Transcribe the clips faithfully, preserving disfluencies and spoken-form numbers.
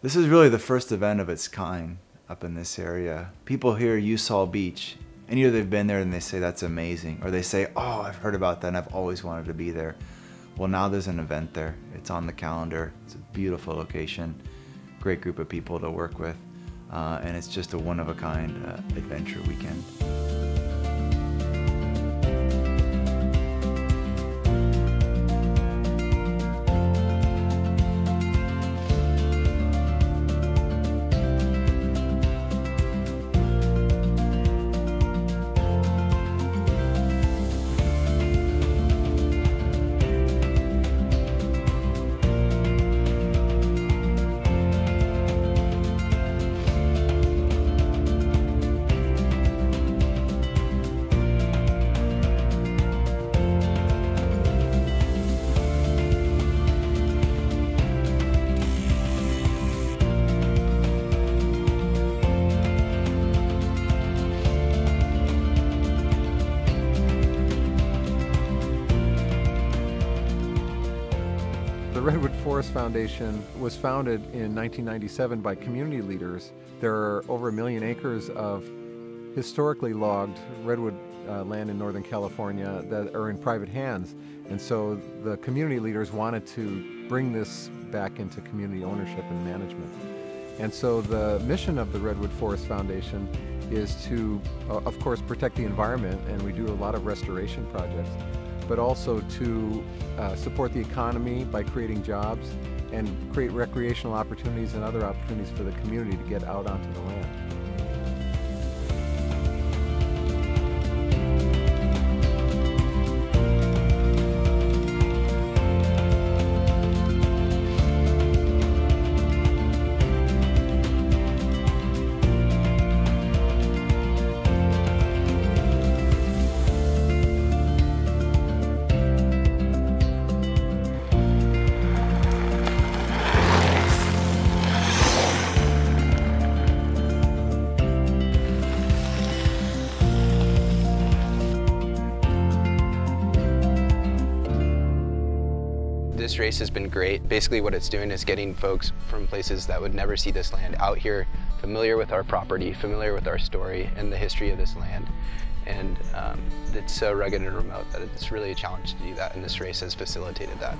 This is really the first event of its kind up in this area. People hear Usal Beach, and either they've been there and they say that's amazing, or they say, oh, I've heard about that and I've always wanted to be there. Well, now there's an event there. It's on the calendar. It's a beautiful location, great group of people to work with, uh, and it's just a one-of-a-kind uh, adventure weekend. The Redwood Forest Foundation was founded in nineteen ninety-seven by community leaders. There are over a million acres of historically logged redwood uh, land in Northern California that are in private hands. And so the community leaders wanted to bring this back into community ownership and management. And so the mission of the Redwood Forest Foundation is to, uh, of course, protect the environment, and we do a lot of restoration projects, but also to uh, support the economy by creating jobs and create recreational opportunities and other opportunities for the community to get out onto the land. This race has been great. Basically what it's doing is getting folks from places that would never see this land out here, familiar with our property, familiar with our story and the history of this land. And um, it's so rugged and remote that it's really a challenge to do that, and this race has facilitated that.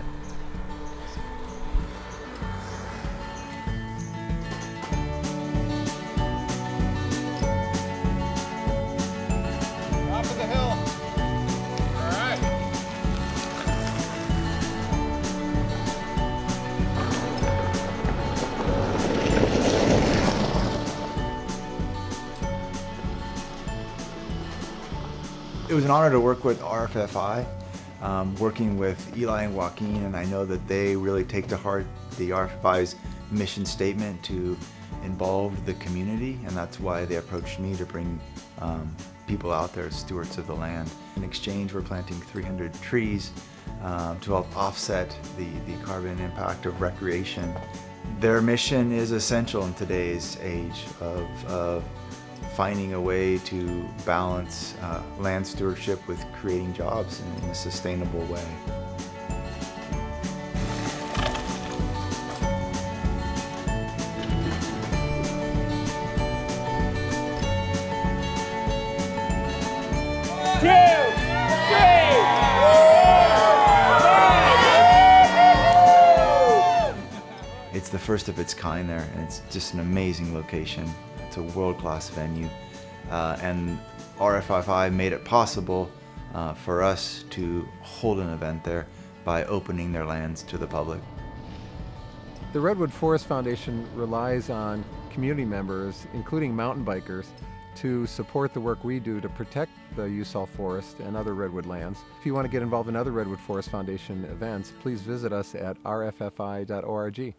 It was an honor to work with R F F I, um, working with Eli and Joaquin, and I know that they really take to heart the R F F I's mission statement to involve the community, and that's why they approached me to bring um, people out there as stewards of the land. In exchange, we're planting three hundred trees um, to help offset the, the carbon impact of recreation. Their mission is essential in today's age of, of finding a way to balance uh, land stewardship with creating jobs in, in a sustainable way. It's the first of its kind there, and it's just an amazing location. It's a world-class venue, uh, and R F F I made it possible uh, for us to hold an event there by opening their lands to the public. The Redwood Forest Foundation relies on community members, including mountain bikers, to support the work we do to protect the Usal Forest and other redwood lands. If you want to get involved in other Redwood Forest Foundation events, please visit us at R F F I dot org.